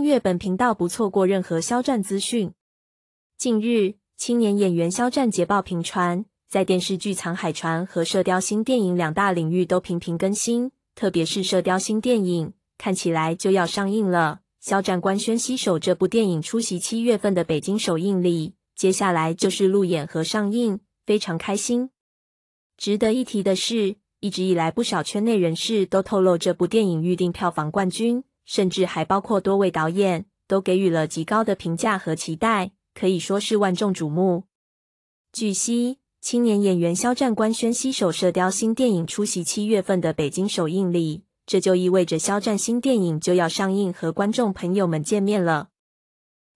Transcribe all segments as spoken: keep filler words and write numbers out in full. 订阅本频道，不错过任何肖战资讯。近日，青年演员肖战捷报频传，在电视剧《藏海船》和《射雕》新电影两大领域都频频更新，特别是《射雕》新电影，看起来就要上映了。肖战官宣携手这部电影出席七月份的北京首映礼，接下来就是路演和上映，非常开心。值得一提的是，一直以来不少圈内人士都透露这部电影预定票房冠军，甚至还包括多位导演，都给予了极高的评价和期待。 可以说是万众瞩目。据悉，青年演员肖战官宣携手《射雕》新电影出席七月份的北京首映礼，这就意味着肖战新电影就要上映，和观众朋友们见面了。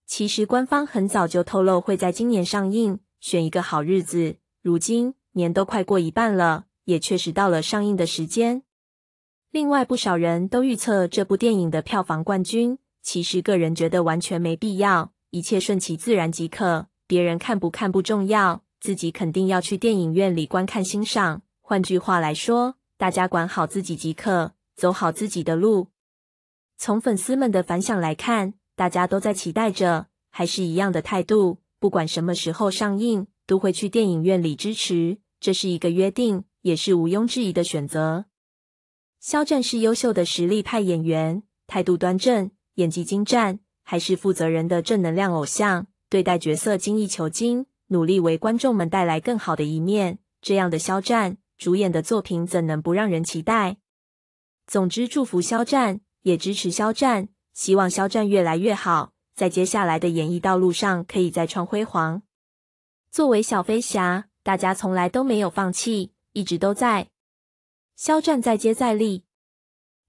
其实官方很早就透露会在今年上映，选一个好日子。如今年都快过一半了，也确实到了上映的时间。另外，不少人都预测这部电影的票房冠军，其实个人觉得完全没必要。 一切顺其自然即可，别人看不看不重要，自己肯定要去电影院里观看欣赏。换句话来说，大家管好自己即可，走好自己的路。从粉丝们的反响来看，大家都在期待着，还是一样的态度，不管什么时候上映，都会去电影院里支持，这是一个约定，也是毋庸置疑的选择。肖战是优秀的实力派演员，态度端正，演技精湛。 还是负责人的正能量偶像，对待角色精益求精，努力为观众们带来更好的一面。这样的肖战主演的作品，怎能不让人期待？总之，祝福肖战，也支持肖战，希望肖战越来越好，在接下来的演艺道路上可以再创辉煌。作为小飞侠，大家从来都没有放弃，一直都在。肖战再接再厉。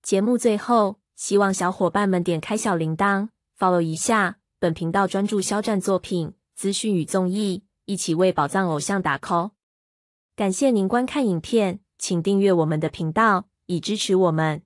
节目最后，希望小伙伴们点开小铃铛。 follow 一下本频道，专注肖战作品资讯与综艺，一起为宝藏偶像打 call。感谢您观看影片，请订阅我们的频道，以支持我们。